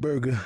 burger.